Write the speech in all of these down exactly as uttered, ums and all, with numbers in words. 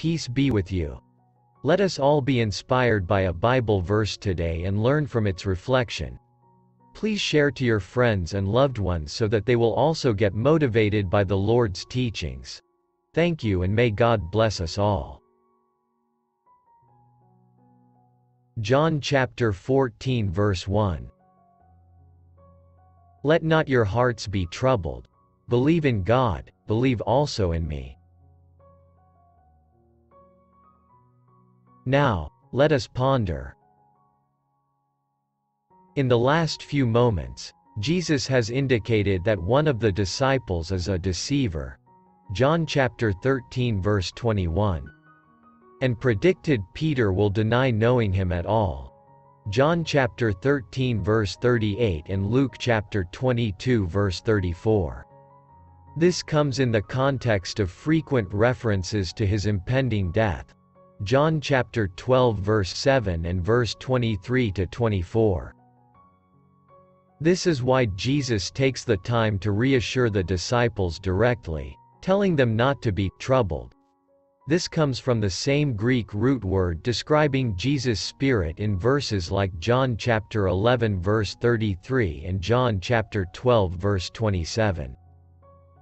Peace be with you. Let us all be inspired by a Bible verse today and learn from its reflection. Please share to your friends and loved ones so that they will also get motivated by the Lord's teachings. Thank you, and may God bless us all. John chapter fourteen verse one. Let not your hearts be troubled. Believe in God, believe also in me. Now, let us ponder. In the last few moments, Jesus has indicated that one of the disciples is a deceiver. John chapter thirteen verse twenty-one. And predicted Peter will deny knowing him at all. John chapter thirteen verse thirty-eight and Luke chapter twenty-two verse thirty-four. This comes in the context of frequent references to his impending death. John chapter twelve verse seven and verse twenty-three to twenty-four. This is why Jesus takes the time to reassure the disciples directly, telling them not to be troubled. This comes from the same Greek root word describing Jesus' spirit in verses like John chapter eleven verse thirty-three and John chapter twelve verse twenty-seven.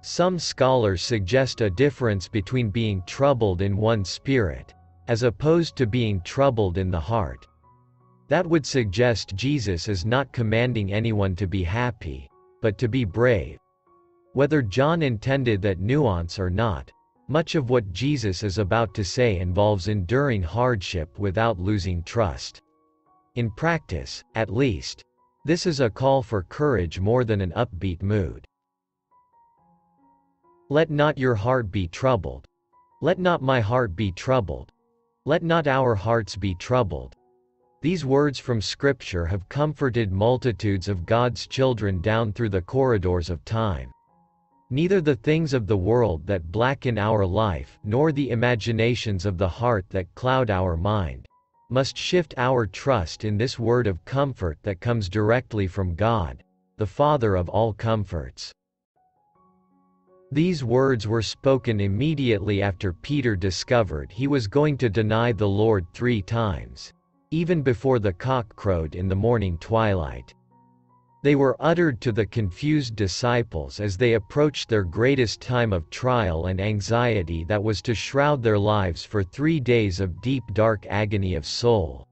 Some scholars suggest a difference between being troubled in one's spirit, as opposed to being troubled in the heart. That would suggest Jesus is not commanding anyone to be happy, but to be brave. Whether John intended that nuance or not, much of what Jesus is about to say involves enduring hardship without losing trust. In practice, at least, this is a call for courage more than an upbeat mood. Let not your heart be troubled. Let not my heart be troubled. Let not our hearts be troubled. These words from Scripture have comforted multitudes of God's children down through the corridors of time. Neither the things of the world that blacken our life, nor the imaginations of the heart that cloud our mind, must shift our trust in this word of comfort that comes directly from God, the Father of all comforts. These words were spoken immediately after Peter discovered he was going to deny the Lord three times, even before the cock crowed in the morning twilight. They were uttered to the confused disciples as they approached their greatest time of trial and anxiety that was to shroud their lives for three days of deep dark agony of soul,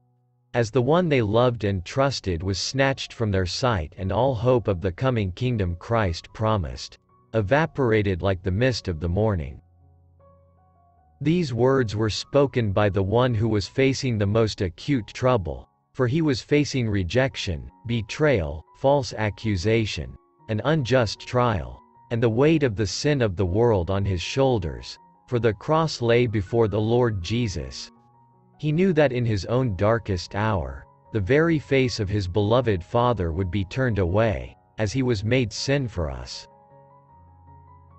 as the one they loved and trusted was snatched from their sight and all hope of the coming kingdom Christ promised evaporated like the mist of the morning. These words were spoken by the one who was facing the most acute trouble, for he was facing rejection, betrayal, false accusation, an unjust trial, and the weight of the sin of the world on his shoulders, for the cross lay before the Lord Jesus. He knew that in his own darkest hour, the very face of his beloved Father would be turned away, as he was made sin for us.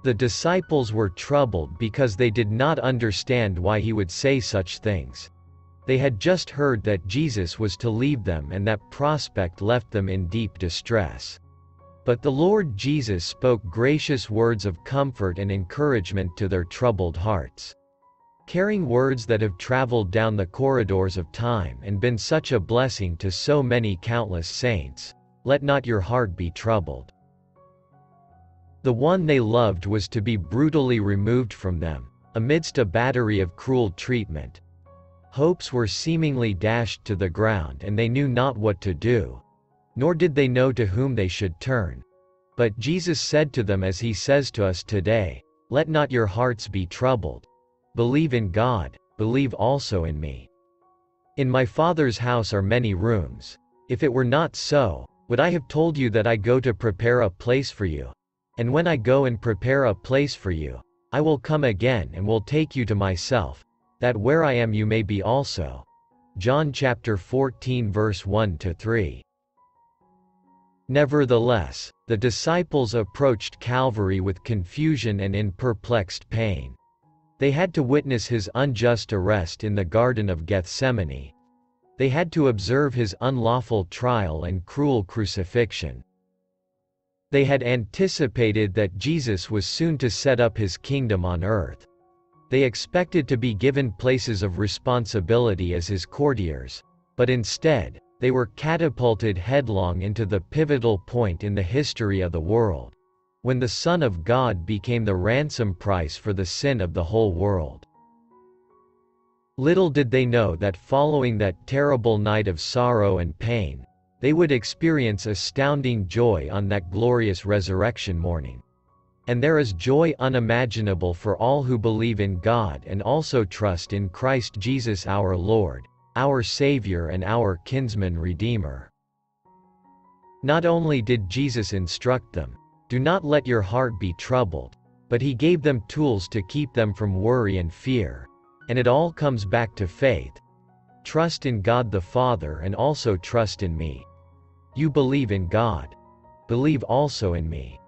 The disciples were troubled because they did not understand why he would say such things. They had just heard that Jesus was to leave them, and that prospect left them in deep distress. But the Lord Jesus spoke gracious words of comfort and encouragement to their troubled hearts, carrying words that have traveled down the corridors of time and been such a blessing to so many countless saints. Let not your heart be troubled. The one they loved was to be brutally removed from them, amidst a battery of cruel treatment. Hopes were seemingly dashed to the ground, and they knew not what to do, nor did they know to whom they should turn. But Jesus said to them, as he says to us today, "Let not your hearts be troubled. Believe in God, believe also in me. In my Father's house are many rooms. If it were not so, would I have told you that I go to prepare a place for you? And when I go and prepare a place for you, I will come again and will take you to myself, that where I am you may be also." John chapter fourteen verse one to three. Nevertheless, the disciples approached Calvary with confusion and in perplexed pain. They had to witness his unjust arrest in the Garden of Gethsemane. They had to observe his unlawful trial and cruel crucifixion. They had anticipated that Jesus was soon to set up his kingdom on earth. They expected to be given places of responsibility as his courtiers, but instead, they were catapulted headlong into the pivotal point in the history of the world, when the Son of God became the ransom price for the sin of the whole world. Little did they know that following that terrible night of sorrow and pain, they would experience astounding joy on that glorious resurrection morning. And there is joy unimaginable for all who believe in God and also trust in Christ Jesus our Lord, our Savior and our kinsman Redeemer. Not only did Jesus instruct them, "Do not let your heart be troubled," but he gave them tools to keep them from worry and fear. And it all comes back to faith. Trust in God the Father and also trust in me. You believe in God. Believe also in me.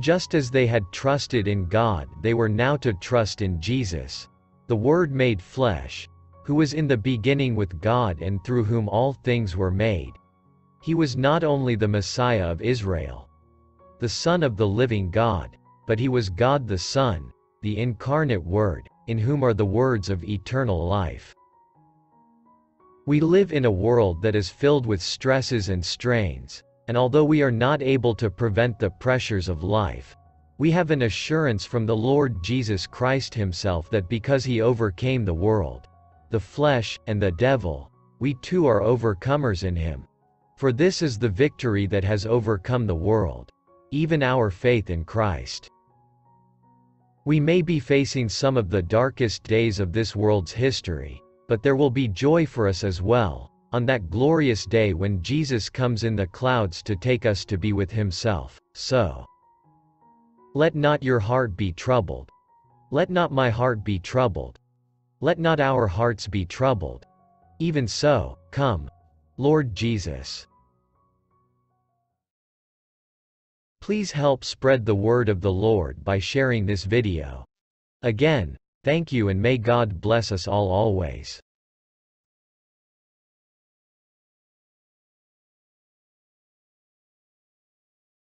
Just as they had trusted in God, they were now to trust in Jesus, the Word made flesh, who was in the beginning with God and through whom all things were made. He was not only the Messiah of Israel, the Son of the living God, but he was God the Son, the incarnate Word, in whom are the words of eternal life. We live in a world that is filled with stresses and strains. And although we are not able to prevent the pressures of life, we have an assurance from the Lord Jesus Christ himself that because he overcame the world, the flesh, and the devil, we too are overcomers in him. For this is the victory that has overcome the world, even our faith in Christ. We may be facing some of the darkest days of this world's history, but there will be joy for us as well, on that glorious day when Jesus comes in the clouds to take us to be with himself. So, let not your heart be troubled. Let not my heart be troubled. Let not our hearts be troubled. Even so, come, Lord Jesus. Please help spread the word of the Lord by sharing this video. Again, thank you and may God bless us all always.